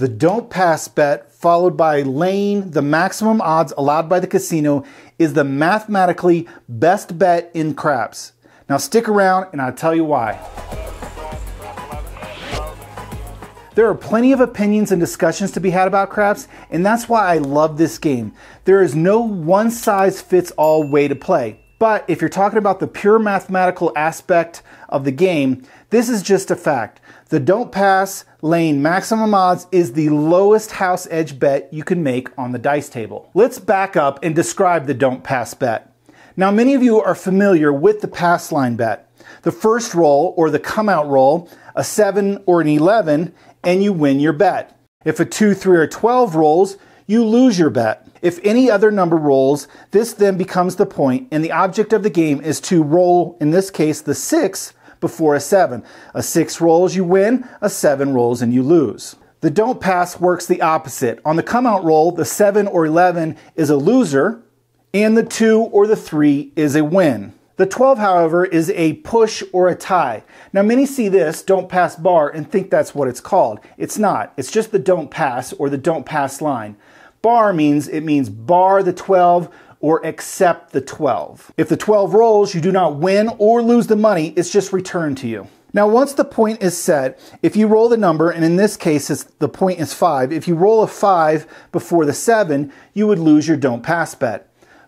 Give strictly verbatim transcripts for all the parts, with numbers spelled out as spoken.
the don't pass bet followed by laying the maximum odds allowed by the casino is the mathematically best bet in craps. Now stick around and I'll tell you why. There are plenty of opinions and discussions to be had about craps, and that's why I love this game. There is no one size fits all way to play. But if you're talking about the pure mathematical aspect of the game, this is just a fact. The don't pass, laying maximum odds is the lowest house edge bet you can make on the dice table. Let's back up and describe the don't pass bet. Now, many of you are familiar with the pass line bet. The first roll, or the come out roll, a seven or an eleven, and you win your bet. If a two, three, or twelve rolls, you lose your bet. If any other number rolls, this then becomes the point, and the object of the game is to roll, in this case, the six before a seven. A six rolls, you win. A seven rolls, and you lose. The don't pass works the opposite. On the come out roll, the seven or eleven is a loser, and the two or the three is a win. The twelve, however, is a push or a tie. Now, many see this don't pass bar and think that's what it's called. It's not. It's just the don't pass or the don't pass line. Bar means it means bar the twelve or accept the twelve. If the twelve rolls, you do not win or lose the money. It's just returned to you. Now, once the point is set, if you roll the number, and in this case, it's, the point is five. If you roll a five before the seven, you would lose your don't pass bet.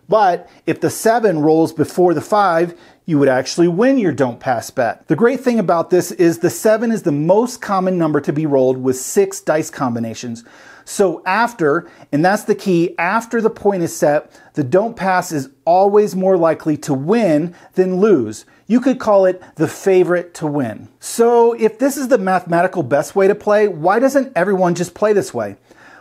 But if the seven rolls before the five, you would actually win your don't pass bet. The great thing about this is the seven is the most common number to be rolled with six dice combinations. So after, and that's the key, after the point is set, the don't pass is always more likely to win than lose. You could call it the favorite to win. So if this is the mathematical best way to play, why doesn't everyone just play this way?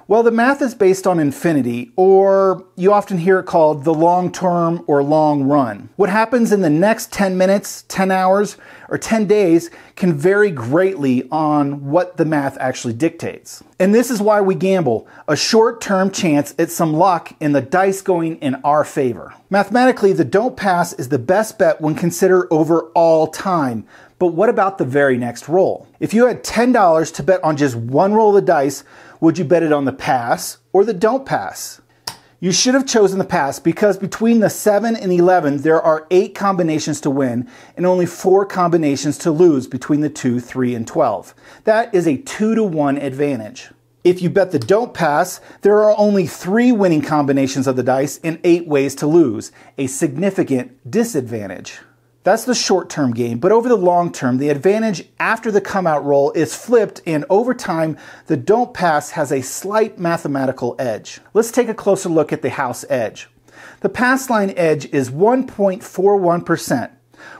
Well, the math is based on infinity, or you often hear it called the long term or long run. What happens in the next ten minutes, ten hours, or ten days can vary greatly on what the math actually dictates. And this is why we gamble, a short-term chance at some luck and the dice going in our favor. Mathematically, the don't pass is the best bet when considered over all time. But what about the very next roll? If you had ten dollars to bet on just one roll of the dice, would you bet it on the pass or the don't pass? You should have chosen the pass because between the seven and eleven, there are eight combinations to win and only four combinations to lose between the two, three, and twelve. That is a two to one advantage. If you bet the don't pass, there are only three winning combinations of the dice and eight ways to lose, a significant disadvantage. That's the short-term game, but over the long term, the advantage after the come-out roll is flipped, and over time, the don't pass has a slight mathematical edge. Let's take a closer look at the house edge. The pass line edge is one point four one percent.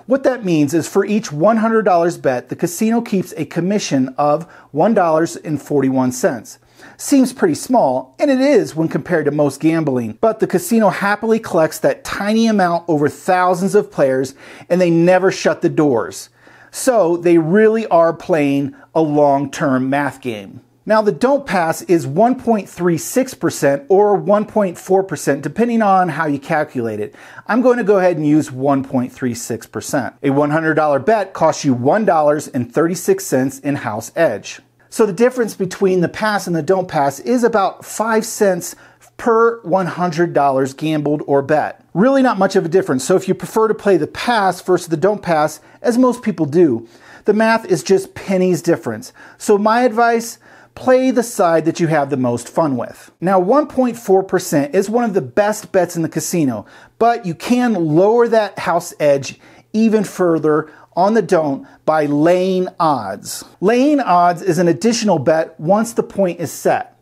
What that means is for each one hundred dollar bet, the casino keeps a commission of one dollar and forty-one cents. Seems pretty small, and it is when compared to most gambling, but the casino happily collects that tiny amount over thousands of players, and they never shut the doors. So they really are playing a long-term math game. Now, the don't pass is one point three six percent or one point four percent, depending on how you calculate it. I'm going to go ahead and use one point three six percent. A one hundred dollar bet costs you one dollar and thirty-six cents in house edge. So the difference between the pass and the don't pass is about five cents per one hundred dollars gambled or bet. Really not much of a difference. So if you prefer to play the pass versus the don't pass, as most people do, the math is just pennies difference. So my advice, play the side that you have the most fun with. Now, one point four percent is one of the best bets in the casino, but you can lower that house edge even further on the don't by laying odds. Laying odds is an additional bet once the point is set.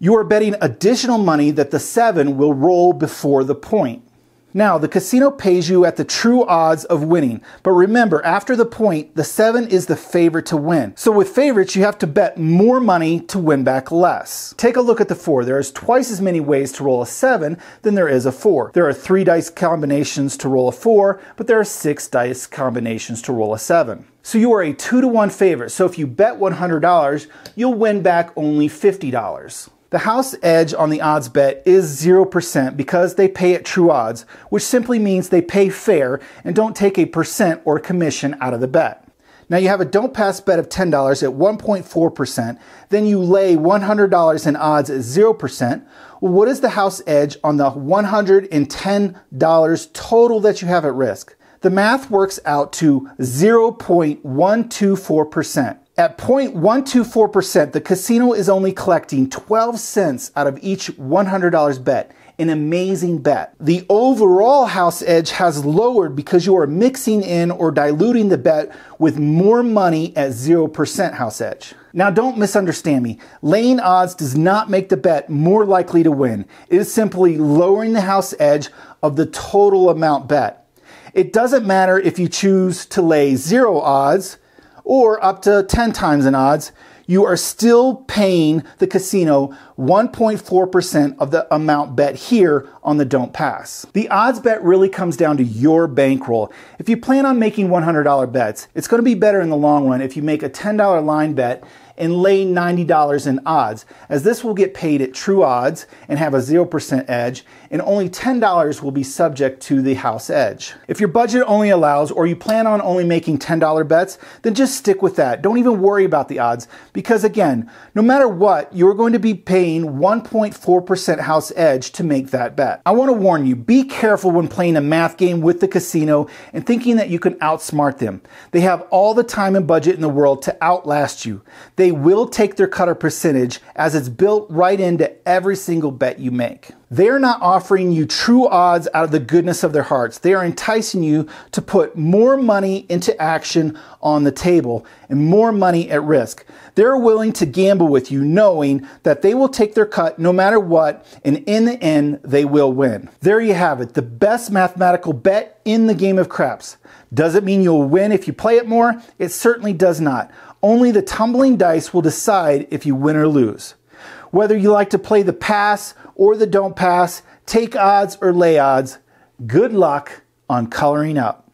You are betting additional money that the seven will roll before the point. Now, the casino pays you at the true odds of winning, but remember, after the point, the seven is the favorite to win. So with favorites, you have to bet more money to win back less. Take a look at the four. There is twice as many ways to roll a seven than there is a four. There are three dice combinations to roll a four, but there are six dice combinations to roll a seven. So you are a two to one favorite. So if you bet one hundred dollars, you'll win back only fifty dollars. The house edge on the odds bet is zero percent because they pay at true odds, which simply means they pay fair and don't take a percent or commission out of the bet. Now you have a don't pass bet of ten dollars at one point four percent. Then you lay one hundred dollars in odds at zero percent. Well, what is the house edge on the one hundred ten dollars total that you have at risk? The math works out to zero point one two four percent. At zero point one two four percent, the casino is only collecting twelve cents out of each one hundred dollar bet. An amazing bet. The overall house edge has lowered because you are mixing in or diluting the bet with more money at zero percent house edge. Now don't misunderstand me. Laying odds does not make the bet more likely to win. It is simply lowering the house edge of the total amount bet. It doesn't matter if you choose to lay zero odds or up to ten times in odds, you are still paying the casino one point four percent of the amount bet here on the don't pass. The odds bet really comes down to your bankroll. If you plan on making one hundred dollar bets, it's going to be better in the long run if you make a ten dollar line bet and lay ninety dollars in odds, as this will get paid at true odds and have a zero percent edge, and only ten dollars will be subject to the house edge. If your budget only allows, or you plan on only making ten dollar bets, then just stick with that. Don't even worry about the odds, because again, no matter what, you're going to be paying one point four percent house edge to make that bet. I wanna warn you, be careful when playing a math game with the casino and thinking that you can outsmart them. They have all the time and budget in the world to outlast you. They They will take their cut or percentage as it's built right into every single bet you make. They're not offering you true odds out of the goodness of their hearts. They are enticing you to put more money into action on the table and more money at risk. They're willing to gamble with you knowing that they will take their cut no matter what, and in the end, they will win. There you have it, the best mathematical bet in the game of craps. Doesn't mean you'll win if you play it more. It certainly does not. Only the tumbling dice will decide if you win or lose. Whether you like to play the pass or the don't pass, take odds or lay odds, good luck on coloring up.